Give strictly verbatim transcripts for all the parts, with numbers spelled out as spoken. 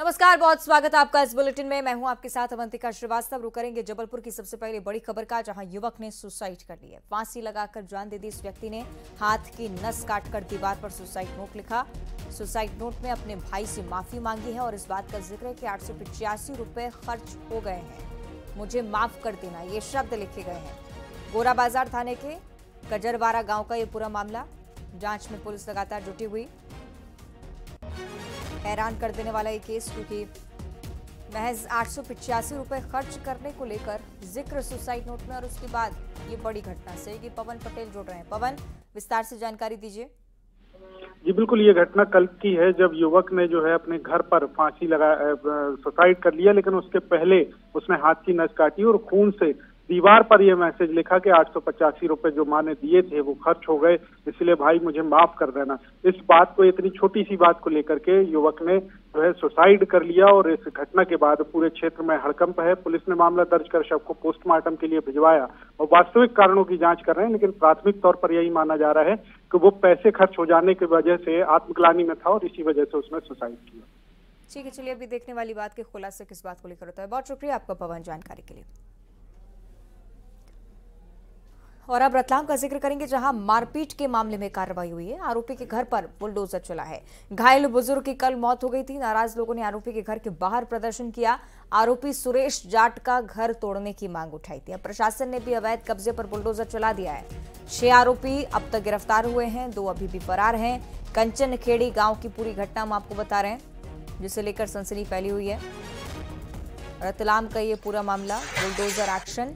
नमस्कार, बहुत स्वागत है आपका इस बुलेटिन में। मैं हूं आपके साथ अवंतिका श्रीवास्तव। रुक करेंगे जबलपुर की सबसे पहले बड़ी खबर का, जहां युवक ने सुसाइड कर लिया। फांसी लगाकर जान दे दी इस व्यक्ति ने। हाथ की नस काटकर दीवार पर सुसाइड नोट लिखा। सुसाइड नोट में अपने भाई से माफी मांगी है और इस बात का जिक्र है कि आठ सौ पिचासी रुपए खर्च हो गए हैं, मुझे माफ कर देना, ये शब्द लिखे गए हैं। गोराबाजार थाने के कजरवारा गाँव का ये पूरा मामला, जाँच में पुलिस लगातार जुटी हुई। हैरान कर देने वाला ये केस, क्योंकि महज आठ सौ पिचासी रुपए खर्च करने को लेकर जिक्र सुसाइड नोट में, और उसके बाद ये बड़ी घटना से कि पवन पटेल जुड़ रहे हैं। पवन, विस्तार से जानकारी दीजिए। जी बिल्कुल, ये घटना कल की है जब युवक ने जो है अपने घर पर फांसी लगा सुसाइड कर लिया, लेकिन उसके पहले उसने हाथ की नस काटी और खून से दीवार पर यह मैसेज लिखा कि आठ सौ पचासी रुपए जो माँ ने दिए थे वो खर्च हो गए, इसलिए भाई मुझे माफ कर देना। इस बात को, इतनी छोटी सी बात को लेकर के युवक ने जो है सुसाइड कर लिया और इस घटना के बाद पूरे क्षेत्र में हड़कंप है। पुलिस ने मामला दर्ज कर शव को पोस्टमार्टम के लिए भिजवाया और वास्तविक कारणों की जांच कर रहे हैं, लेकिन प्राथमिक तौर पर यही माना जा रहा है कि वो पैसे खर्च हो जाने की वजह से आत्मग्लानि में था और इसी वजह से उसने सुसाइड किया। ठीक है, चलिए अभी देखने वाली बात के खुलासे किस बात को लेकर होता है। बहुत शुक्रिया आपका पवन, जानकारी के लिए। और अब रतलाम का जिक्र करेंगे, जहां मारपीट के मामले में कार्रवाई हुई है। आरोपी के घर पर बुलडोजर चला है। घायल बुजुर्ग की कल मौत हो गई थी। नाराज लोगों ने आरोपी के घर के बाहर प्रदर्शन किया। आरोपी सुरेश जाट का घर तोड़ने की मांग उठाई थी। अब प्रशासन ने भी अवैध कब्जे पर बुलडोजर चला दिया है। छह आरोपी अब तक गिरफ्तार हुए हैं, दो अभी भी फरार हैं। कंचनखेड़ी गाँव की पूरी घटना हम आपको बता रहे हैं, जिसे लेकर सनसनी फैली हुई है। रतलाम का ये पूरा मामला, बुलडोजर एक्शन,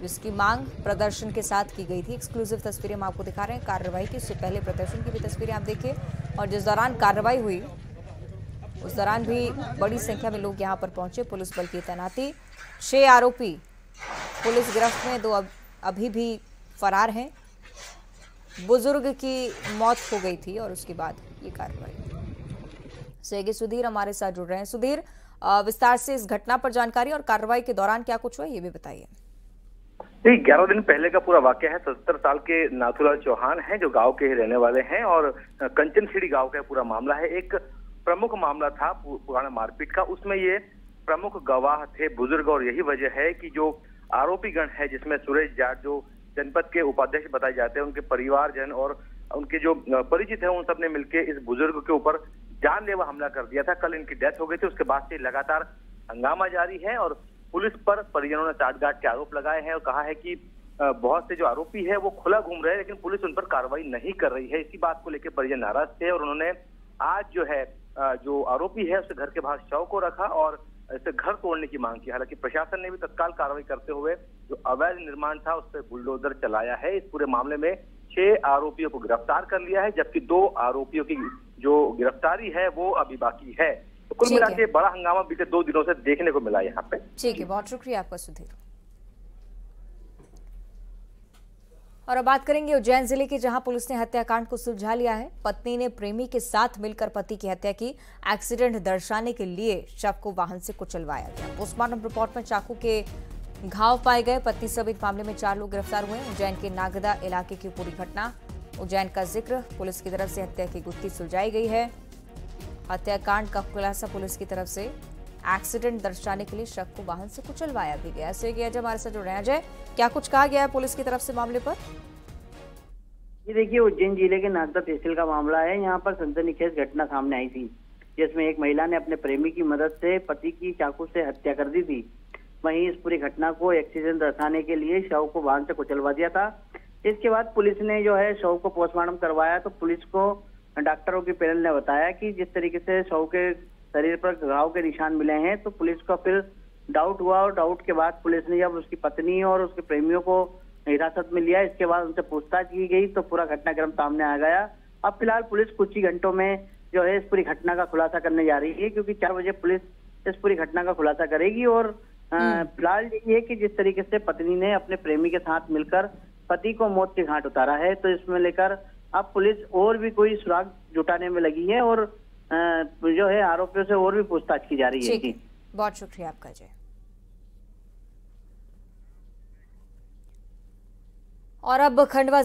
जिसकी मांग प्रदर्शन के साथ की गई थी। एक्सक्लूसिव तस्वीरें हम आपको दिखा रहे हैं कार्रवाई की। उससे पहले प्रदर्शन की भी तस्वीरें आप देखिए, और जिस दौरान कार्रवाई हुई उस दौरान भी बड़ी संख्या में लोग यहां पर पहुंचे। पुलिस बल की तैनाती, छह आरोपी पुलिस गिरफ्त में, दो अब, अभी भी फरार हैं। बुजुर्ग की मौत हो गई थी और उसके बाद ये कार्रवाई। सहयोगी सुधीर हमारे साथ जुड़ रहे हैं। सुधीर, विस्तार से इस घटना पर जानकारी और कार्रवाई के दौरान क्या कुछ हुआ ये भी बताइए। ग्यारह दिन पहले का पूरा वाक्य है। सत्तर साल के नाथुलाल चौहान हैं, जो गांव के ही रहने वाले हैं, और कंचनखेड़ी गांव का पूरा मामला है। एक प्रमुख मामला था पुराना मारपीट का, उसमें ये प्रमुख गवाह थे बुजुर्ग, और यही वजह है कि जो आरोपी गण है, जिसमें सुरेश जाट जो जनपद के उपाध्यक्ष बताए जाते हैं, उनके परिवारजन और उनके जो परिचित है, उन सबने मिलकर इस बुजुर्ग के ऊपर जानलेवा हमला कर दिया था। कल इनकी डेथ हो गई थी। उसके बाद से लगातार हंगामा जारी है और पुलिस पर परिजनों ने सांठगांठ के आरोप लगाए हैं और कहा है कि बहुत से जो आरोपी है वो खुला घूम रहे हैं, लेकिन पुलिस उन पर कार्रवाई नहीं कर रही है। इसी बात को लेकर परिजन नाराज थे और उन्होंने आज जो है जो आरोपी है उसके घर के बाहर शव को रखा और इसे घर तोड़ने की मांग की। हालांकि प्रशासन ने भी तत्काल कार्रवाई करते हुए जो अवैध निर्माण था उस पर बुलडोजर चलाया है। इस पूरे मामले में छह आरोपियों को गिरफ्तार कर लिया है, जबकि दो आरोपियों की जो गिरफ्तारी है वो अभी बाकी है। कुल मिला के बड़ा हंगामा बीते दो दिनों से देखने को मिला यहाँ पे। ठीक है, बहुत शुक्रिया आपका सुधीर। और अब बात करेंगे उज्जैन जिले की, जहां पुलिस ने हत्याकांड को सुलझा लिया है। पत्नी ने प्रेमी के साथ मिलकर पति की हत्या की। एक्सीडेंट दर्शाने के लिए शव को वाहन से कुचलवाया गया। पोस्टमार्टम रिपोर्ट में चाकू के घाव पाए गए। पत्नी समेत मामले में चार लोग गिरफ्तार हुए। उज्जैन के नागदा इलाके की पूरी घटना, उज्जैन का जिक्र। पुलिस की तरफ से हत्या की गुत्थी सुलझाई गई है। हत्याकांड का खुलासा पुलिस की तरफ से, एक्सीडेंट दर्शाने के लिए शव को वाहन से कुचलवाया भी गया। ऐसे अजय हमारे साथ जुड़ रहे हैं। अजय, क्या कुछ कहा गया है पुलिस की तरफ से मामले पर? ये देखिए, उज्जैन जिले के नागदा तहसील का मामला है। यहाँ पर सनसनीखेज घटना सामने आई थी, जिसमें एक महिला ने अपने प्रेमी की मदद से पति की चाकू से हत्या कर दी थी। वहीं इस पूरी घटना को एक्सीडेंट दर्शाने के लिए शव को वाहन से कुचलवा दिया था। इसके बाद पुलिस ने जो है शव को पोस्टमार्टम करवाया, तो पुलिस को डॉक्टरों के पैनल ने बताया कि जिस तरीके से शव के शरीर पर घाव के निशान मिले हैं, तो पुलिस को फिर डाउट हुआ और डाउट के बाद पुलिस ने जब उसकी पत्नी और उसके प्रेमियों को हिरासत में लिया, इसके बाद उनसे पूछताछ की गई तो पूरा घटनाक्रम सामने आ गया। अब फिलहाल पुलिस कुछ ही घंटों में जो है इस पूरी घटना का खुलासा करने जा रही है, क्योंकि चार बजे पुलिस इस पूरी घटना का खुलासा करेगी। और फिलहाल ये कि जिस तरीके से पत्नी ने अपने प्रेमी के साथ मिलकर पति को मौत के घाट उतारा है, तो इसमें लेकर अब पुलिस और भी कोई सुराग जुटाने में लगी है और जो है आरोपियों से और भी पूछताछ की जा रही है। जी, बहुत शुक्रिया आपका जय। और अब खंडवा